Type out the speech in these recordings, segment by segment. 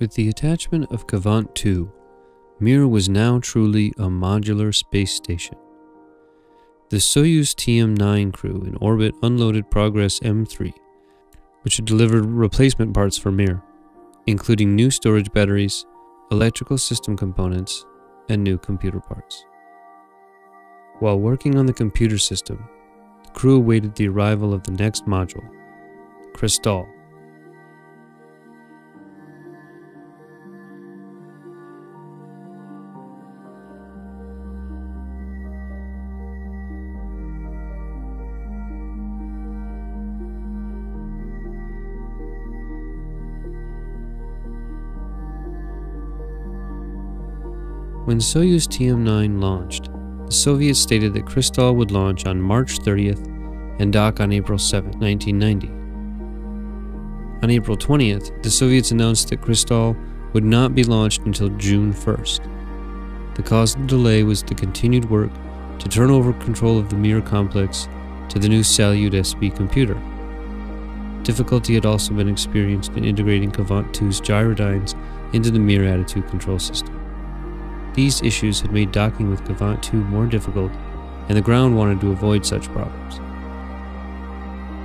With the attachment of Kvant-2, Mir was now truly a modular space station. The Soyuz TM-9 crew in orbit unloaded Progress M3, which had delivered replacement parts for Mir, including new storage batteries, electrical system components, and new computer parts. While working on the computer system, the crew awaited the arrival of the next module, Kristall. When Soyuz TM-9 launched, the Soviets stated that Kristall would launch on March 30th and dock on April 7, 1990. On April 20th, the Soviets announced that Kristall would not be launched until June 1st. The cause of the delay was the continued work to turn over control of the Mir complex to the new Salyut SB computer. Difficulty had also been experienced in integrating Kvant-2's gyrodynes into the Mir attitude control system. These issues had made docking with Kvant-2 more difficult, and the ground wanted to avoid such problems.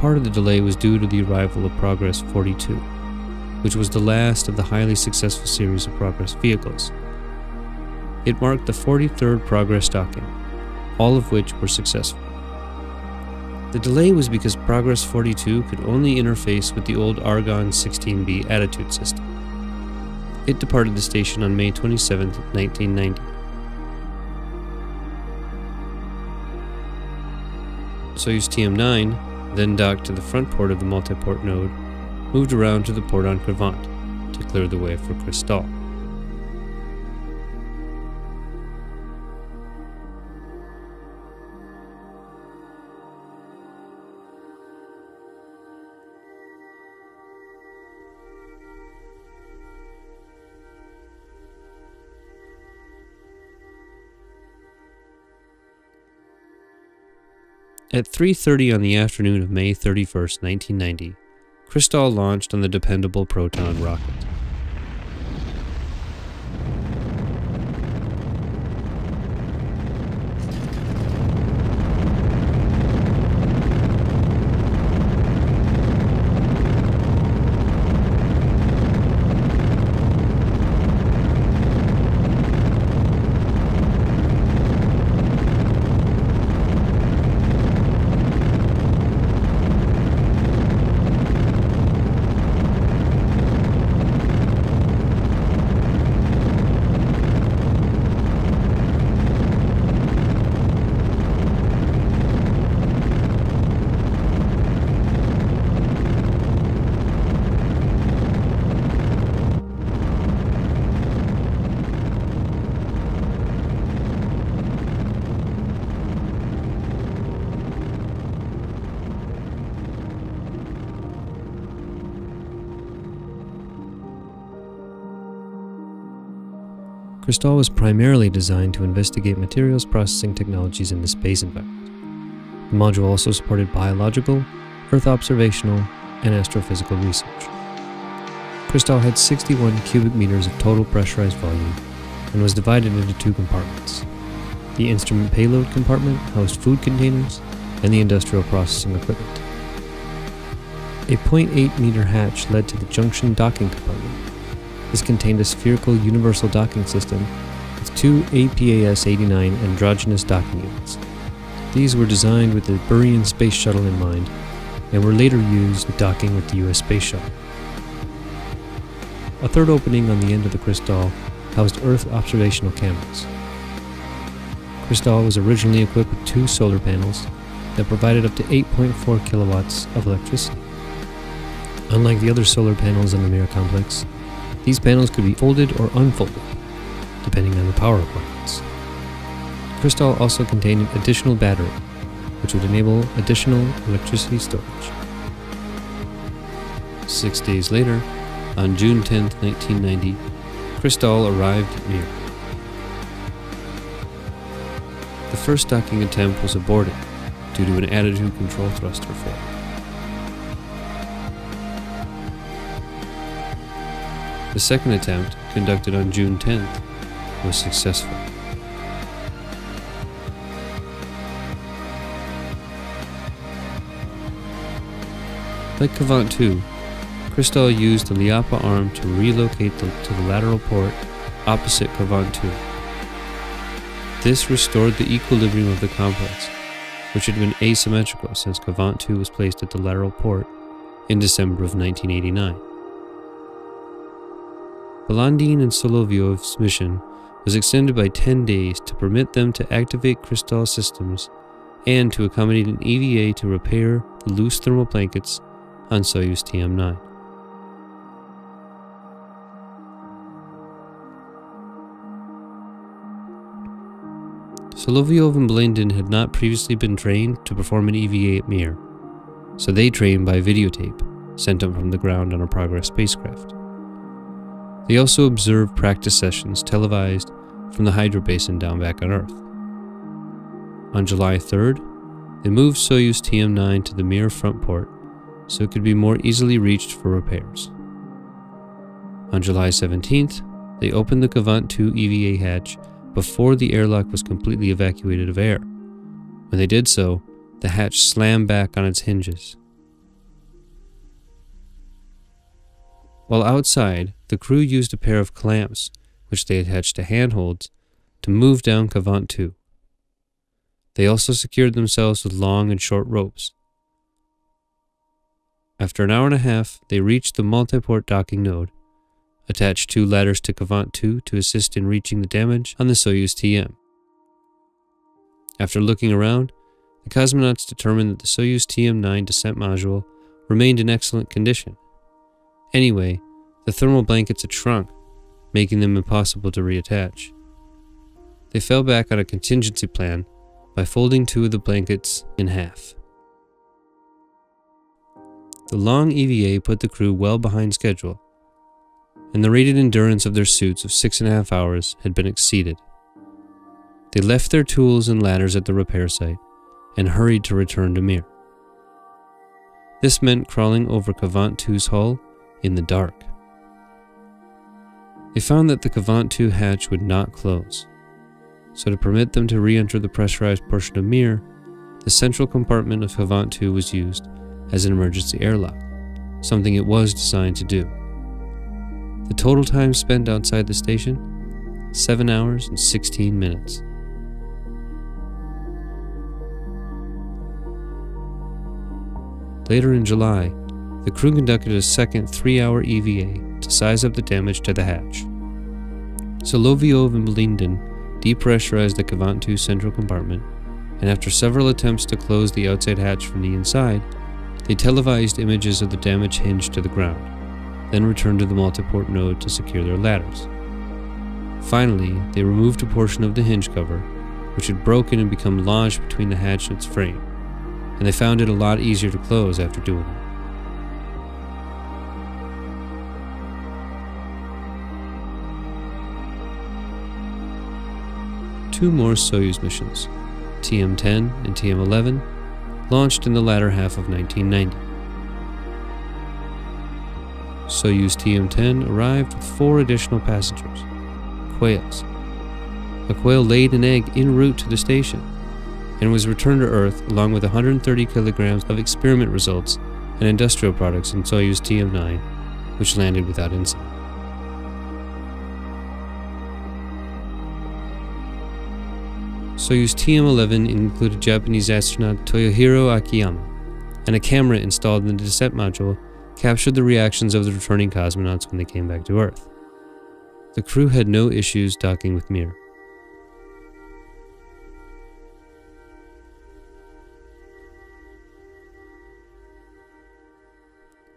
Part of the delay was due to the arrival of Progress 42, which was the last of the highly successful series of Progress vehicles. It marked the 43rd Progress docking, all of which were successful. The delay was because Progress 42 could only interface with the old Argonne 16B attitude system. It departed the station on May 27, 1990. Soyuz TM-9 then docked to the front port of the multiport node, moved around to the port on Kristall to clear the way for Kristall. At 3:30 on the afternoon of May 31st, 1990, Kristall launched on the dependable Proton rocket. Kristall was primarily designed to investigate materials processing technologies in the space environment. The module also supported biological, Earth observational, and astrophysical research. Kristall had 61 cubic meters of total pressurized volume and was divided into two compartments. The instrument payload compartment housed food containers and the industrial processing equipment. A 0.8 meter hatch led to the junction docking compartment. This contained a spherical universal docking system with two APAS-89 androgynous docking units. These were designed with the Buran space shuttle in mind and were later used in docking with the US space shuttle. A third opening on the end of the Kristall housed Earth observational cameras. Kristall was originally equipped with two solar panels that provided up to 8.4 kilowatts of electricity. Unlike the other solar panels in the Mir complex, these panels could be folded or unfolded, depending on the power requirements. Kristall also contained an additional battery, which would enable additional electricity storage. 6 days later, on June 10, 1990, Kristall arrived at Mir. The first docking attempt was aborted due to an attitude control thruster failure. The second attempt, conducted on June 10th, was successful. Like Kvant-2, Kristall used the Liappa arm to relocate to the lateral port opposite Kvant-2. This restored the equilibrium of the complex, which had been asymmetrical since Kvant-2 was placed at the lateral port in December of 1989. Balandin and Solovyov's mission was extended by 10 days to permit them to activate Kristall systems and to accommodate an EVA to repair the loose thermal blankets on Soyuz TM-9. Solovyov and Balandin had not previously been trained to perform an EVA at Mir, so they trained by videotape sent up from the ground on a Progress spacecraft. They also observed practice sessions televised from the Hydro Basin down back on Earth. On July 3rd, they moved Soyuz TM-9 to the Mir front port so it could be more easily reached for repairs. On July 17th, they opened the Kvant-2 EVA hatch before the airlock was completely evacuated of air. When they did so, the hatch slammed back on its hinges. While outside, the crew used a pair of clamps, which they attached to handholds, to move down Kvant-2. They also secured themselves with long and short ropes. After an hour and a half, they reached the multiport docking node, attached two ladders to Kvant-2 to assist in reaching the damage on the Soyuz TM. After looking around, the cosmonauts determined that the Soyuz TM-9 descent module remained in excellent condition. Anyway, the thermal blankets had shrunk, making them impossible to reattach. They fell back on a contingency plan by folding two of the blankets in half. The long EVA put the crew well behind schedule, and the rated endurance of their suits of 6.5 hours had been exceeded. They left their tools and ladders at the repair site and hurried to return to Mir. This meant crawling over Kvant-2's hull in the dark. They found that the Kvant-2 hatch would not close, so to permit them to re-enter the pressurized portion of Mir, the central compartment of Kvant-2 was used as an emergency airlock, something it was designed to do. The total time spent outside the station, 7 hours and 16 minutes. Later in July, the crew conducted a second 3-hour EVA to size up the damage to the hatch. Solovyov and Balandin depressurized the Kvant-2 central compartment, and after several attempts to close the outside hatch from the inside, they televised images of the damage hinged to the ground, then returned to the multiport node to secure their ladders. Finally, they removed a portion of the hinge cover, which had broken and become lodged between the hatch and its frame, and they found it a lot easier to close after doing it. Two more Soyuz missions, TM-10 and TM-11, launched in the latter half of 1990. Soyuz TM-10 arrived with 4 additional passengers, quails. A quail laid an egg en route to the station and was returned to Earth along with 130 kilograms of experiment results and industrial products in Soyuz TM-9, which landed without incident. Soyuz TM-11 included Japanese astronaut Toyohiro Akiyama, and a camera installed in the descent module captured the reactions of the returning cosmonauts when they came back to Earth. The crew had no issues docking with Mir.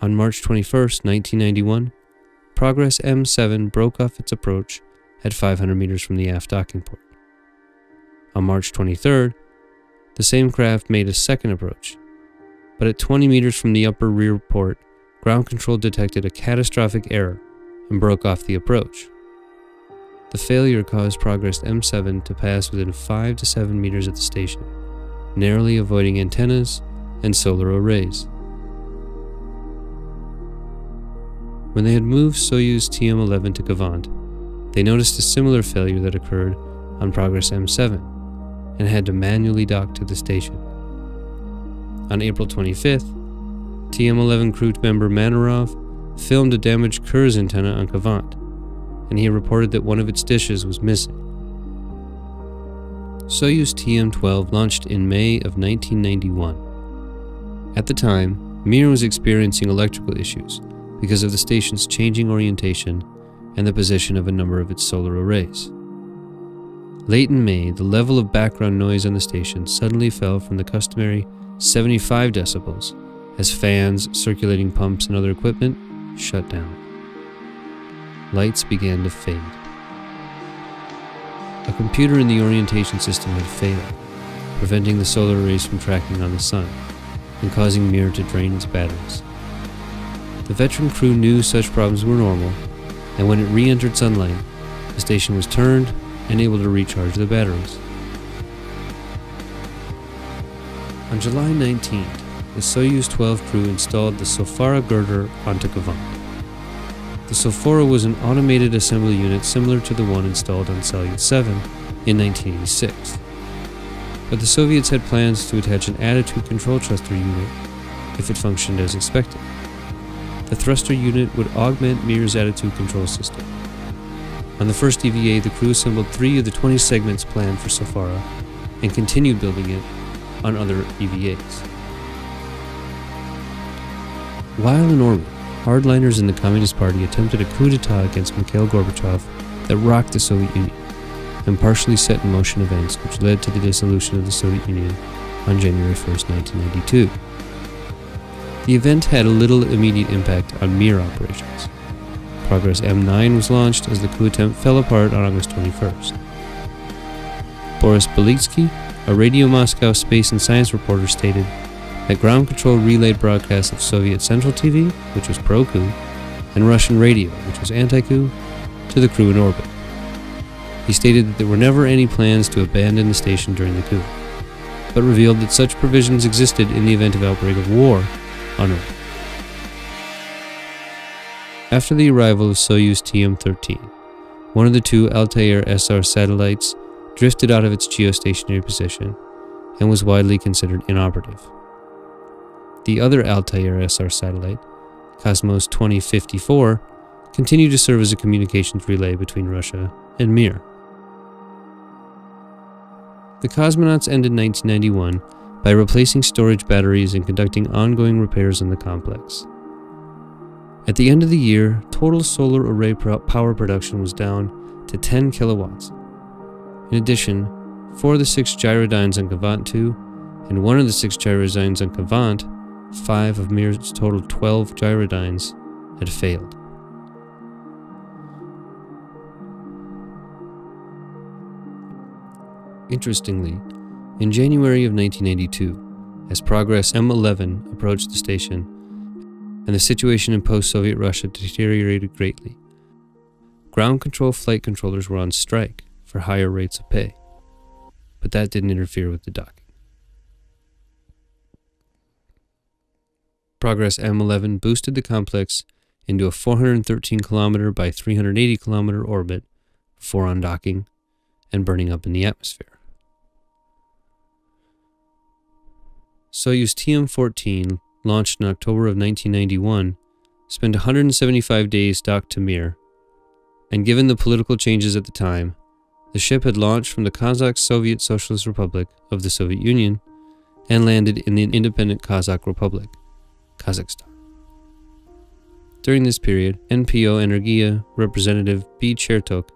On March 21, 1991, Progress M7 broke off its approach at 500 meters from the aft docking port. On March 23rd, the same craft made a second approach, but at 20 meters from the upper rear port, ground control detected a catastrophic error and broke off the approach. The failure caused Progress M7 to pass within 5 to 7 meters of the station, narrowly avoiding antennas and solar arrays. When they had moved Soyuz TM-11 to Kvant, they noticed a similar failure that occurred on Progress M7 and had to manually dock to the station. On April 25th, TM-11 crew member Manarov filmed a damaged Kurs antenna on Kvant, and he reported that one of its dishes was missing. Soyuz TM-12 launched in May of 1991. At the time, Mir was experiencing electrical issues because of the station's changing orientation and the position of a number of its solar arrays. Late in May, the level of background noise on the station suddenly fell from the customary 75 decibels as fans, circulating pumps, and other equipment shut down. Lights began to fade. A computer in the orientation system had failed, preventing the solar arrays from tracking on the sun and causing Mir to drain its batteries. The veteran crew knew such problems were normal, and when it re-entered sunlight, the station was turned and able to recharge the batteries. On July 19th, the Soyuz 12 crew installed the Sofora girder onto Kvant. The Sofora was an automated assembly unit similar to the one installed on Salyut 7 in 1986. But the Soviets had plans to attach an attitude control thruster unit if it functioned as expected. The thruster unit would augment Mir's attitude control system. On the first EVA, the crew assembled 3 of the 20 segments planned for Sofora and continued building it on other EVAs. While in orbit, hardliners in the Communist Party attempted a coup d'etat against Mikhail Gorbachev that rocked the Soviet Union and partially set in motion events which led to the dissolution of the Soviet Union on January 1, 1992. The event had a little immediate impact on Mir operations. Progress M9 was launched as the coup attempt fell apart on August 21st. Boris Belitsky, a Radio Moscow space and science reporter, stated that ground control relayed broadcasts of Soviet Central TV, which was pro-coup, and Russian radio, which was anti-coup, to the crew in orbit. He stated that there were never any plans to abandon the station during the coup, but revealed that such provisions existed in the event of outbreak of war on Earth. After the arrival of Soyuz TM-13, one of the 2 Altair SR satellites drifted out of its geostationary position and was widely considered inoperative. The other Altair SR satellite, Cosmos 2054, continued to serve as a communications relay between Russia and Mir. The cosmonauts ended 1991 by replacing storage batteries and conducting ongoing repairs in the complex. At the end of the year, total solar array power production was down to 10 kilowatts. In addition, 4 of the 6 gyrodynes on Kvant-2 and 1 of the 6 gyrodynes on Kvant, 5 of Mir's total 12 gyrodynes, had failed. Interestingly, in January of 1982, as Progress M11 approached the station, and the situation in post-Soviet Russia deteriorated greatly, ground control flight controllers were on strike for higher rates of pay, but that didn't interfere with the docking. Progress M11 boosted the complex into a 413 km by 380 km orbit before undocking and burning up in the atmosphere. Soyuz TM-14, launched in October of 1991, spent 175 days docked to Mir, and given the political changes at the time, the ship had launched from the Kazakh Soviet Socialist Republic of the Soviet Union and landed in the independent Kazakh Republic, Kazakhstan. During this period, NPO Energia representative B. Chertok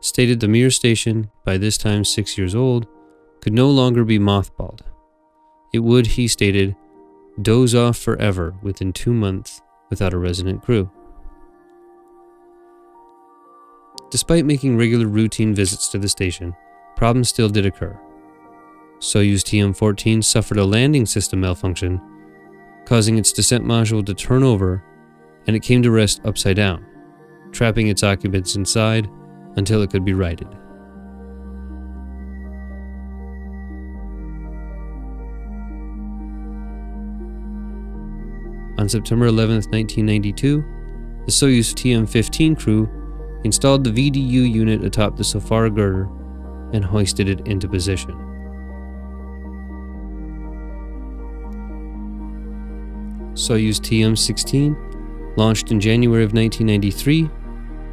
stated the Mir station, by this time 6 years old, could no longer be mothballed. It would, he stated, doze off forever within 2 months without a resident crew. Despite making regular routine visits to the station, problems still did occur. Soyuz TM-14 suffered a landing system malfunction, causing its descent module to turn over, and it came to rest upside down, trapping its occupants inside until it could be righted. On September 11, 1992, the Soyuz TM-15 crew installed the VDU unit atop the Sofora girder and hoisted it into position. Soyuz TM-16, launched in January of 1993,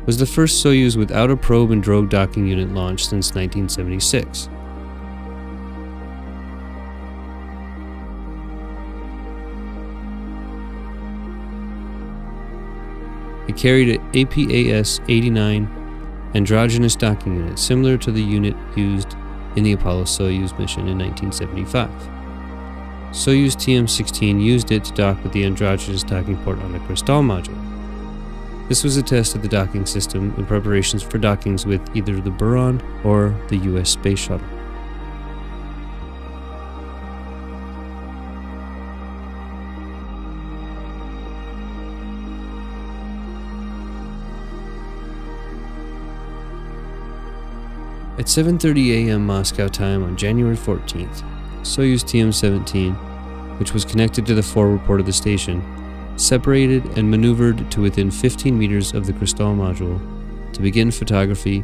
was the first Soyuz without a probe and drogue docking unit launched since 1976. It carried an APAS-89 androgynous docking unit, similar to the unit used in the Apollo-Soyuz mission in 1975. Soyuz TM-16 used it to dock with the androgynous docking port on the Kristall module. This was a test of the docking system in preparations for dockings with either the Buran or the US Space Shuttle. At 7:30 a.m. Moscow time on January 14th, Soyuz TM-17, which was connected to the forward port of the station, separated and maneuvered to within 15 meters of the Kristall module to begin photography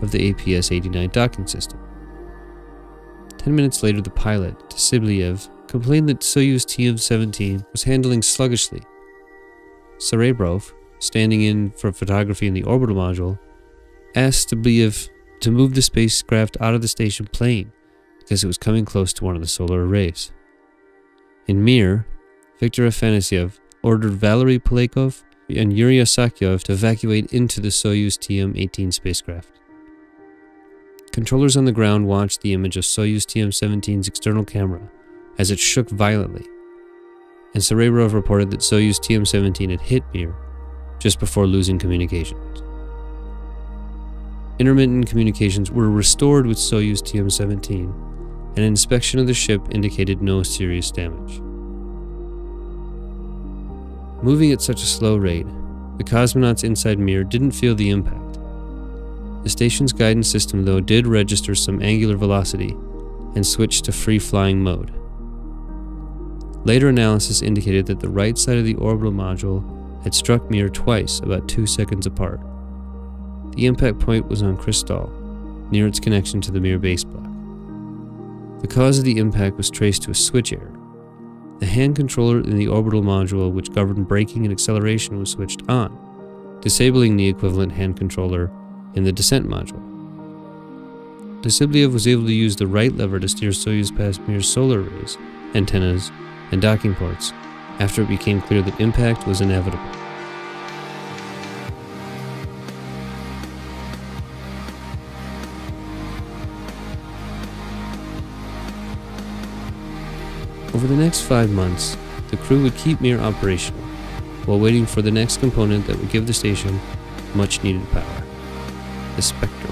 of the APS-89 docking system. 10 minutes later, the pilot, Tsibliev, complained that Soyuz TM-17 was handling sluggishly. Serebrov, standing in for photography in the orbital module, asked Tsibliev to move the spacecraft out of the station plane because it was coming close to one of the solar arrays. In Mir, Viktor Afanasyev ordered Valery Polakov and Yuri Asakyev to evacuate into the Soyuz TM-18 spacecraft. Controllers on the ground watched the image of Soyuz TM-17's external camera as it shook violently, and Serebrov reported that Soyuz TM-17 had hit Mir just before losing communications. Intermittent communications were restored with Soyuz TM-17, and an inspection of the ship indicated no serious damage. Moving at such a slow rate, the cosmonauts inside Mir didn't feel the impact. The station's guidance system, though, did register some angular velocity and switched to free-flying mode. Later analysis indicated that the right side of the orbital module had struck Mir twice, about 2 seconds apart. The impact point was on Kristall, near its connection to the Mir base block. The cause of the impact was traced to a switch error. The hand controller in the orbital module, which governed braking and acceleration, was switched on, disabling the equivalent hand controller in the descent module. Tsibliev was able to use the right lever to steer Soyuz past Mir's solar arrays, antennas, and docking ports after it became clear that impact was inevitable. Over the next 5 months, the crew would keep Mir operational while waiting for the next component that would give the station much needed power, the Spectrum.